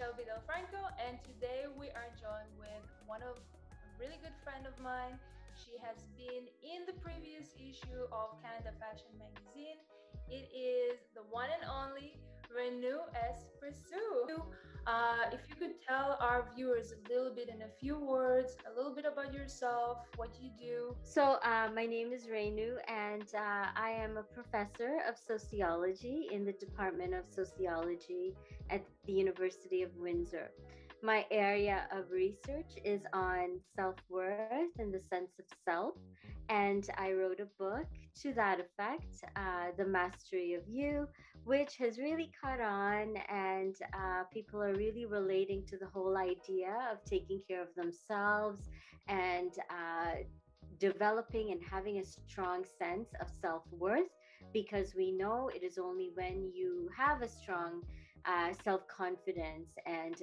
Michelle Vidal-Franco, and today we are joined with a really good friend of mine. She has been in the previous issue of Canada Fashion Magazine. It is the one and only Renu S. Persaud. If you could tell our viewers a little bit in a few words, a little bit about yourself, what you do. So my name is Renu, and I am a professor of sociology in the Department of Sociology at the University of Windsor. My area of research is on self-worth and the sense of self, and I wrote a book to that effect, The Mastery of You, which has really caught on, and people are really relating to the whole idea of taking care of themselves and developing and having a strong sense of self-worth, because we know it is only when you have a strong self-confidence and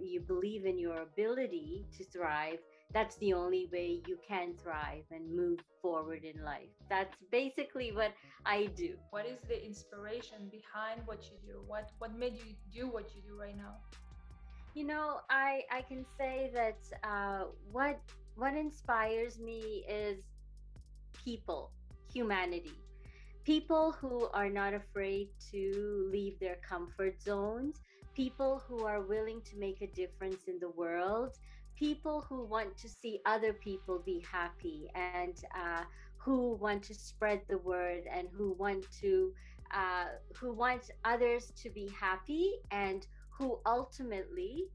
you believe in your ability to thrive, that's the only way you can thrive and move forward in life. That's basically what I do. What is the inspiration behind what you do? What made you do what you do right now? You know, I can say that what inspires me is people, humanity. People who are not afraid to leave their comfort zones, people who are willing to make a difference in the world, people who want to see other people be happy, and who want to spread the word, and who want others to be happy, and who ultimately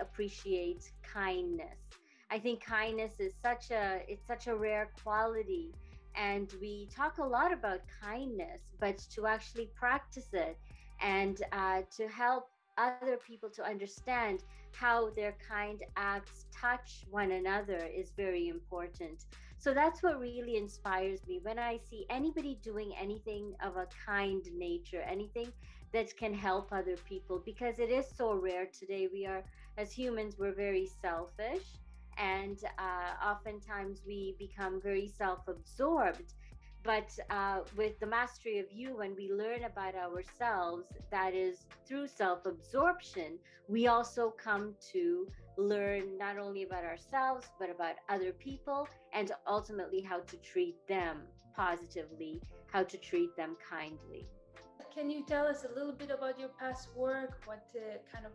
appreciates kindness. I think kindness is such a rare quality. And we talk a lot about kindness, but to actually practice it and to help other people to understand how their kind acts touch one another is very important. So that's what really inspires me when I see anybody doing anything of a kind nature, anything that can help other people, because it is so rare today. We are, as humans, we're very selfish. And oftentimes we become very self-absorbed, but with the Mastery of You, when we learn about ourselves, that is through self-absorption, we also come to learn not only about ourselves, but about other people, and ultimately how to treat them positively, how to treat them kindly. Can you tell us a little bit about your past work? What kind of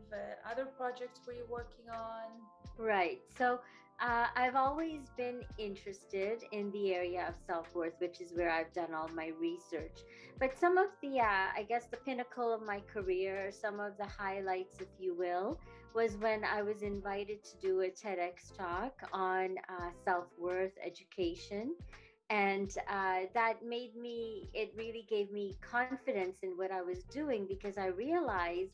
other projects were you working on? Right. So I've always been interested in the area of self-worth, which is where I've done all my research. But some of the, I guess, the pinnacle of my career, some of the highlights, if you will, was when I was invited to do a TEDx talk on self-worth education. And that made me, it really gave me confidence in what I was doing, because I realized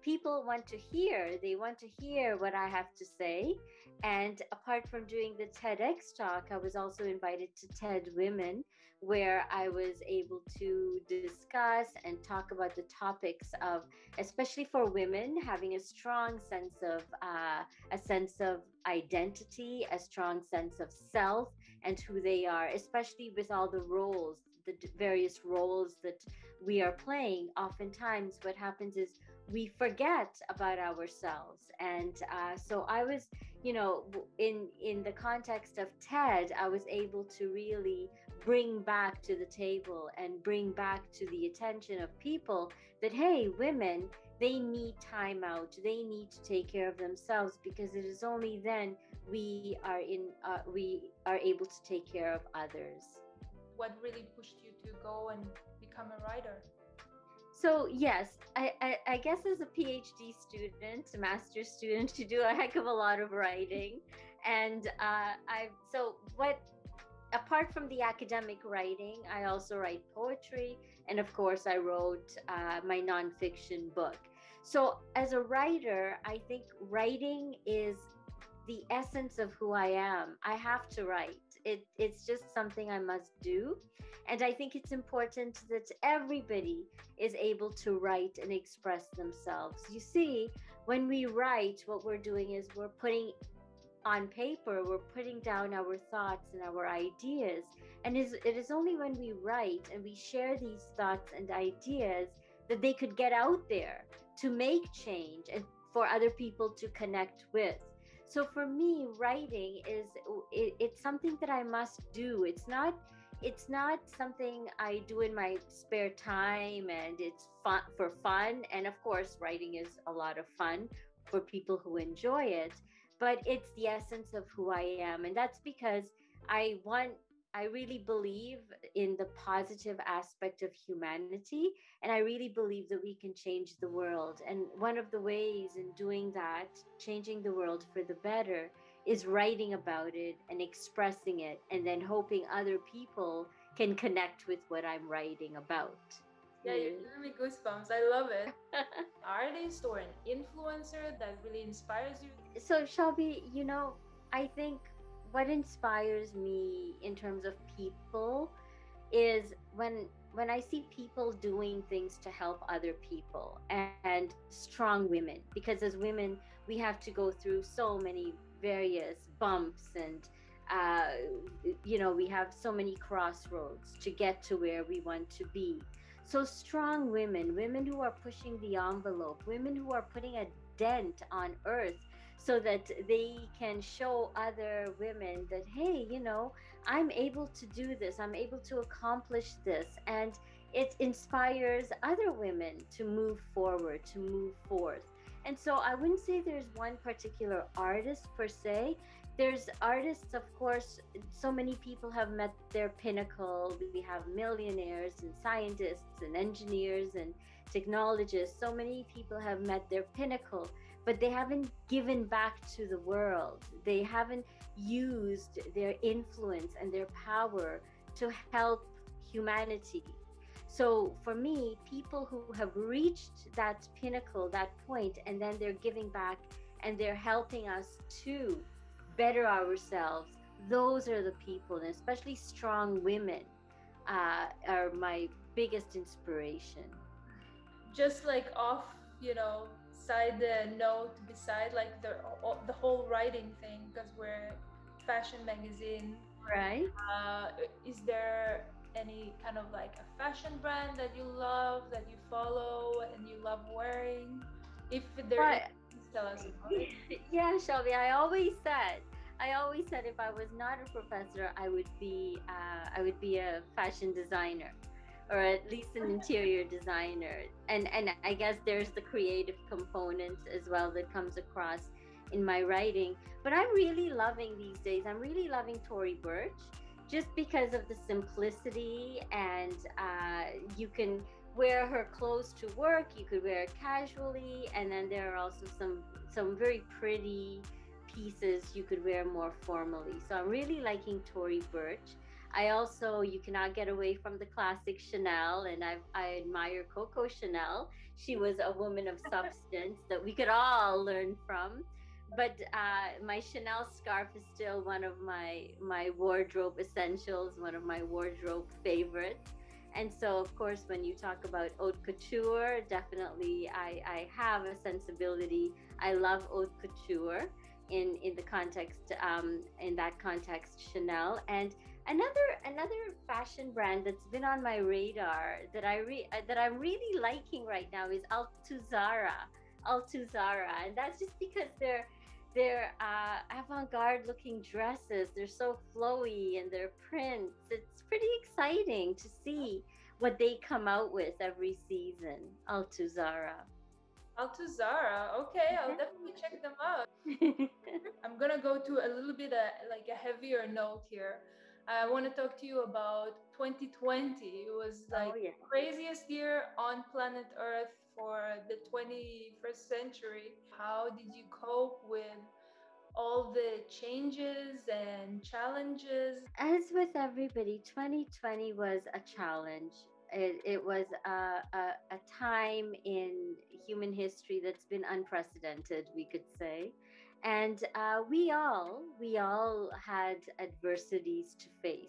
people want to hear, they want to hear what I have to say. And apart from doing the TEDx talk, I was also invited to TED Women, where I was able to discuss and talk about the topics of, especially for women, having a strong sense of, identity, a strong sense of self and who they are, especially with all the roles, the various roles that we are playing. Oftentimes what happens is we forget about ourselves. And so I was, you know, in the context of TED, I was able to really bring back to the table and bring back to the attention of people that, hey, women, they need time out. They need to take care of themselves, because it is only then we are able to take care of others. What really pushed you to go and become a writer? So yes, I guess as a PhD student, a master's student, you do a heck of a lot of writing. And apart from the academic writing, I also write poetry. And of course, I wrote my nonfiction book. So as a writer, I think writing is the essence of who I am. I have to write. It's just something I must do. And I think it's important that everybody is able to write and express themselves. You see, when we write, what we're doing is we're putting on paper, we're putting down our thoughts and our ideas. And it is only when we write and we share these thoughts and ideas that they could get out there, to make change and for other people to connect with. So for me, writing it's something that I must do. It's not something I do in my spare time, and it's fun for fun. And of course, writing is a lot of fun for people who enjoy it, but it's the essence of who I am. And that's because I really believe in the positive aspect of humanity, and I really believe that we can change the world. And one of the ways in doing that, changing the world for the better, is writing about it and expressing it, and then hoping other people can connect with what I'm writing about. Yeah, you're giving me goosebumps. I love it. Artist or an influencer that really inspires you? So Shelby, I think what inspires me in terms of people is when I see people doing things to help other people, and strong women, because as women, we have to go through so many various bumps, and, we have so many crossroads to get to where we want to be. So strong women, women who are pushing the envelope, women who are putting a dent on earth, so that they can show other women that, hey, I'm able to do this, I'm able to accomplish this. And it inspires other women to move forward, to move forth. And so I wouldn't say there's one particular artist per se. There's artists, of course, so many people have met their pinnacle. We have millionaires and scientists and engineers and technologists. So many people have met their pinnacle, but they haven't given back to the world. They haven't used their influence and their power to help humanity. So for me, people who have reached that pinnacle, that point, and then they're giving back and they're helping us to better ourselves, those are the people, and especially strong women are my biggest inspiration. Just like off, side the note, beside like the whole writing thing, because we're fashion magazine, right? Is there any kind of like a fashion brand that you love, that you follow and you love wearing? If there is, tell us about it. Yeah, Shelby, I always said if I was not a professor, I would be a fashion designer, or at least an interior designer. And I guess there's the creative component as well that comes across in my writing. But I'm really loving Tory Burch, just because of the simplicity, and you can wear her clothes to work, you could wear it casually, and then there are also some very pretty pieces you could wear more formally. So I'm really liking Tory Burch. I also, you cannot get away from the classic Chanel, and I admire Coco Chanel. She was a woman of substance that we could all learn from. But my Chanel scarf is still one of my wardrobe essentials, one of my wardrobe favorites. And so, of course, when you talk about haute couture, definitely I have a sensibility. I love haute couture in the context, in that context, Chanel. And another fashion brand that's been on my radar that I'm really liking right now is Altuzarra, and that's just because they're avant-garde looking dresses. They're so flowy, and their prints. It's pretty exciting to see what they come out with every season. Altuzarra. Okay, I'll definitely check them out. I'm gonna go to a little bit like a heavier note here. I want to talk to you about 2020. It was like the craziest year on planet Earth for the 21st century. How did you cope with all the changes and challenges? As with everybody, 2020 was a challenge. It was a time in human history that's been unprecedented, we could say. And we all had adversities to face.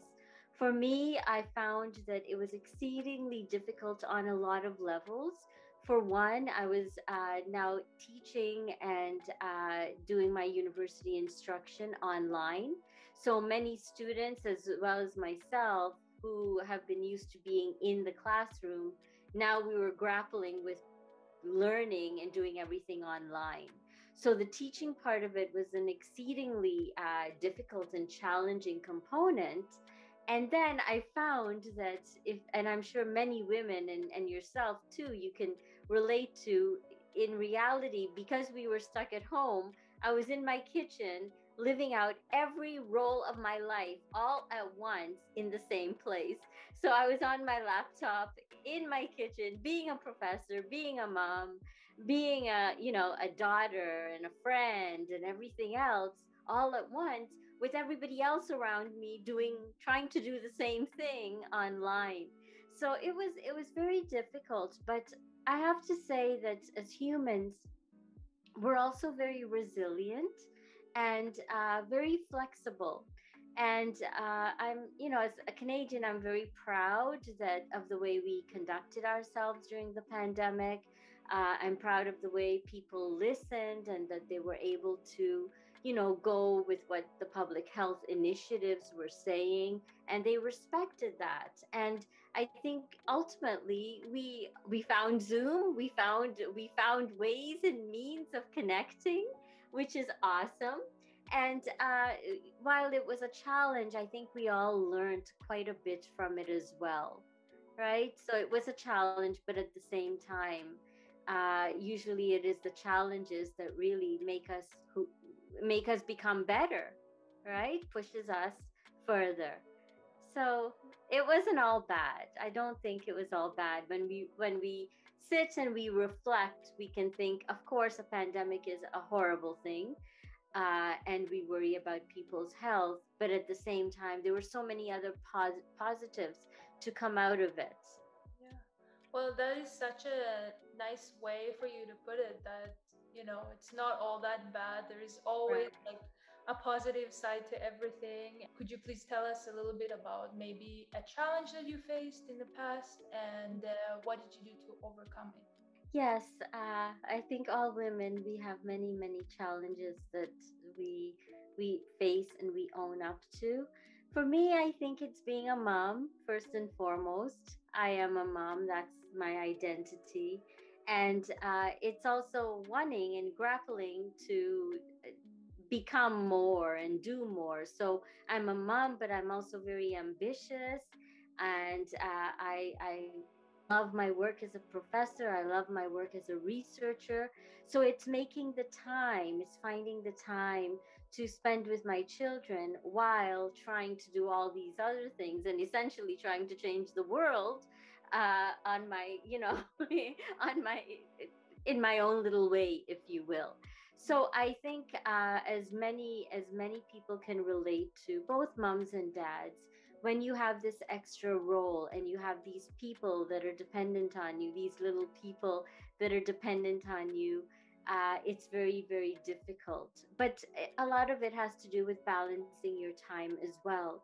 For me, I found that it was exceedingly difficult on a lot of levels. For one, I was now teaching and doing my university instruction online. So many students, as well as myself, who have been used to being in the classroom, now we were grappling with learning and doing everything online. So the teaching part of it was an exceedingly difficult and challenging component. And then I found that and I'm sure many women and yourself too, you can relate to, in reality, because we were stuck at home, I was in my kitchen living out every role of my life all at once in the same place. So I was on my laptop in my kitchen, being a professor, being a mom, being a daughter and a friend and everything else all at once, with everybody else around me trying to do the same thing online. So it was very difficult, but I have to say that as humans, we're also very resilient and very flexible. And I'm, as a Canadian, I'm very proud of the way we conducted ourselves during the pandemic. I'm proud of the way people listened and that they were able to, go with what the public health initiatives were saying, and they respected that. And I think ultimately we found Zoom, we found ways and means of connecting, which is awesome. And while it was a challenge, I think we all learned quite a bit from it as well, right? So it was a challenge, but at the same time, usually it is the challenges that really make us become better, right? Pushes us further. So it wasn't all bad. I don't think it was all bad. When we sit and we reflect, we can think, of course, a pandemic is a horrible thing. And we worry about people's health, but at the same time, there were so many other positives to come out of it. Yeah, well, that is such a nice way for you to put it, that, it's not all that bad. There is always like a positive side to everything. Could you please tell us a little bit about maybe a challenge that you faced in the past, and what did you do to overcome it? Yes, I think all women, we have many, many challenges that we face and we own up to. For me, I think it's being a mom, first and foremost. I am a mom, that's my identity. And it's also wanting and grappling to become more and do more. So I'm a mom, but I'm also very ambitious, and I love my work as a professor. I love my work as a researcher. So it's making the time, it's finding the time to spend with my children while trying to do all these other things and essentially trying to change the world on my, in my own little way, if you will. So I think as many people can relate to, both moms and dads, when you have this extra role and you have these people that are dependent on you, these little people that are dependent on you, it's very, very difficult. But a lot of it has to do with balancing your time as well.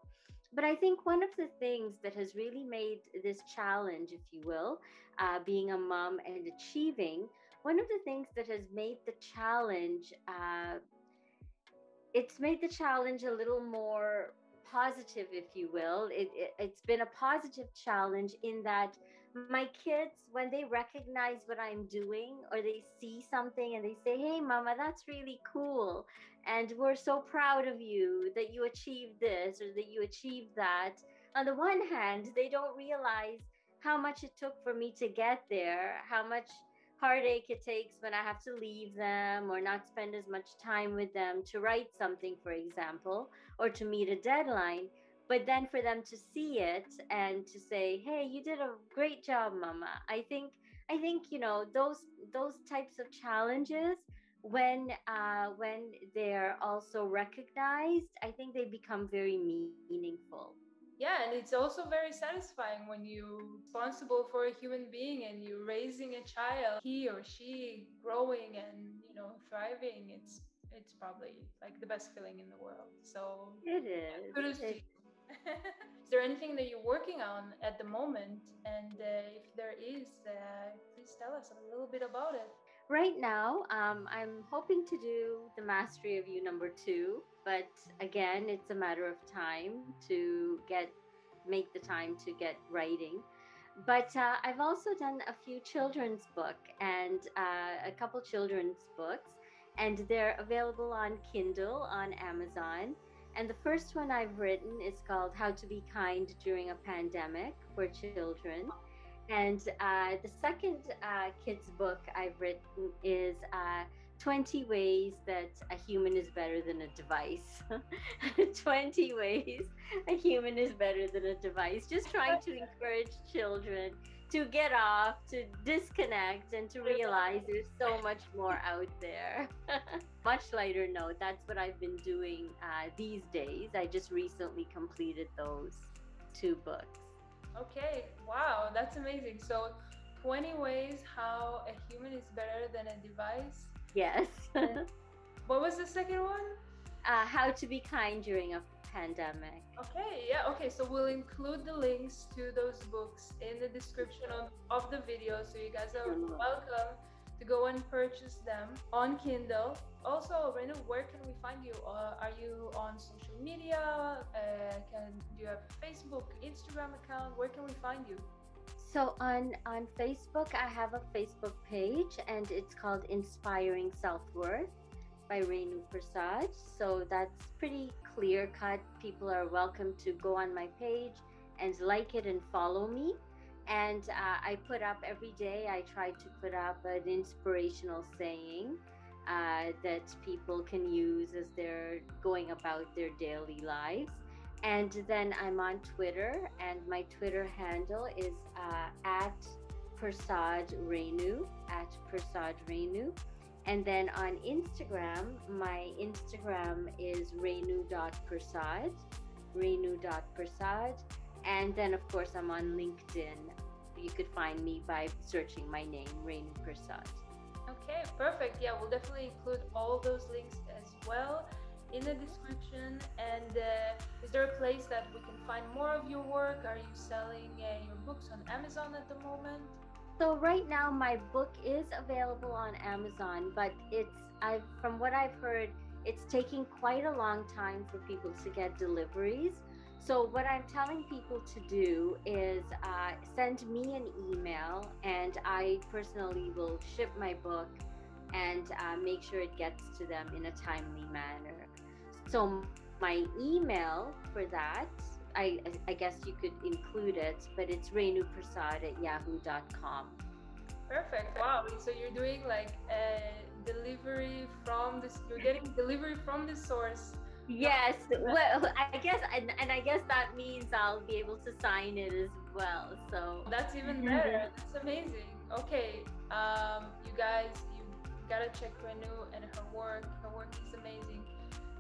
But I think one of the things that has really made this challenge, if you will, being a mom and achieving, one of the things that has made the challenge, it's made the challenge a little more positive, if you will. It's been a positive challenge in that my kids, when they recognize what I'm doing or they see something and they say, "Hey, Mama, that's really cool. And we're so proud of you that you achieved this or that you achieved that." On the one hand, they don't realize how much it took for me to get there, how much heartache it takes when I have to leave them or not spend as much time with them to write something, for example, or to meet a deadline. But then for them to see it and to say, "Hey, you did a great job, Mama." I think those types of challenges, when they're also recognized, I think they become very meaningful. Yeah, and it's also very satisfying when you're responsible for a human being and you're raising a child, he or she growing and, thriving. It's probably like the best feeling in the world. So it is. Kudos to you. Is there anything that you're working on at the moment? And if there is, please tell us a little bit about it. Right now, I'm hoping to do The Mastery of You #2, but again, it's a matter of time to make the time to get writing. But I've also done a few children's book and a couple children's books, and they're available on Kindle, on Amazon. And the first one I've written is called How to Be Kind During a Pandemic for Children. And the second kids book I've written is 20 Ways That a Human is Better Than a Device. 20 Ways a Human is Better Than a Device. Just trying to encourage children to get off, to disconnect, and to realize there's so much more out there. Much lighter note, that's what I've been doing these days. I just recently completed those two books. Okay, wow, that's amazing. So 20 ways how a human is better than a device. Yes. What was the second one? How to be kind during a pandemic. Okay, yeah, okay. So we'll include the links to those books in the description of the video. So you guys are welcome to go and purchase them on Kindle. Also, Renu, where can we find you? Are you on social media? Do you have a Facebook, Instagram account? Where can we find you? So on Facebook, I have a Facebook page, and it's called Inspiring Self-Worth by Renu Persaud. So that's pretty clear-cut. People are welcome to go on my page and like it and follow me. And I put up every day, I try to put up an inspirational saying that people can use as they're going about their daily lives. And then I'm on Twitter, and my Twitter handle is @PersaudRenu. And then on Instagram, my Instagram is Renu.Persaud. And then, of course, I'm on LinkedIn. You could find me by searching my name, Renu Persaud. Okay, perfect. Yeah, we'll definitely include all those links as well in the description. And is there a place that we can find more of your work? Are you selling your books on Amazon at the moment? So right now, my book is available on Amazon, but from what I've heard, it's taking quite a long time for people to get deliveries. So what I'm telling people to do is send me an email, and I personally will ship my book and make sure it gets to them in a timely manner. So my email for that, I guess you could include it, but it's renuprasad@yahoo.com. Perfect. Wow. So you're doing like a delivery from this, you're getting delivery from the source. Yes, well, I guess, and I guess that means I'll be able to sign it as well, so. That's even better, that's amazing. Okay, you guys, you gotta check Renu and her work. Her work is amazing,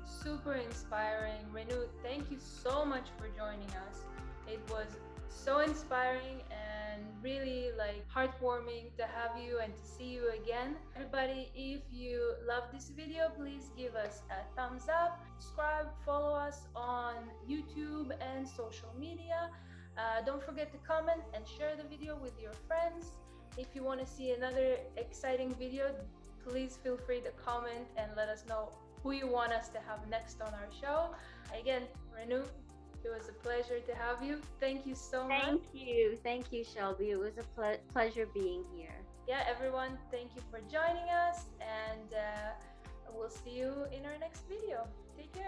super inspiring. Renu, thank you so much for joining us. It was so inspiring and really like heartwarming to have you and to see you again. Everybody, if you love this video, please give us a thumbs up, subscribe, follow us on YouTube and social media. Don't forget to comment and share the video with your friends. If you want to see another exciting video, please feel free to comment and let us know who you want us to have next on our show. Again, Renu, it was a pleasure to have you. Thank you so much. Thank you, Shelby. It was a pleasure being here. Yeah, everyone, thank you for joining us, and we'll see you in our next video. Take care.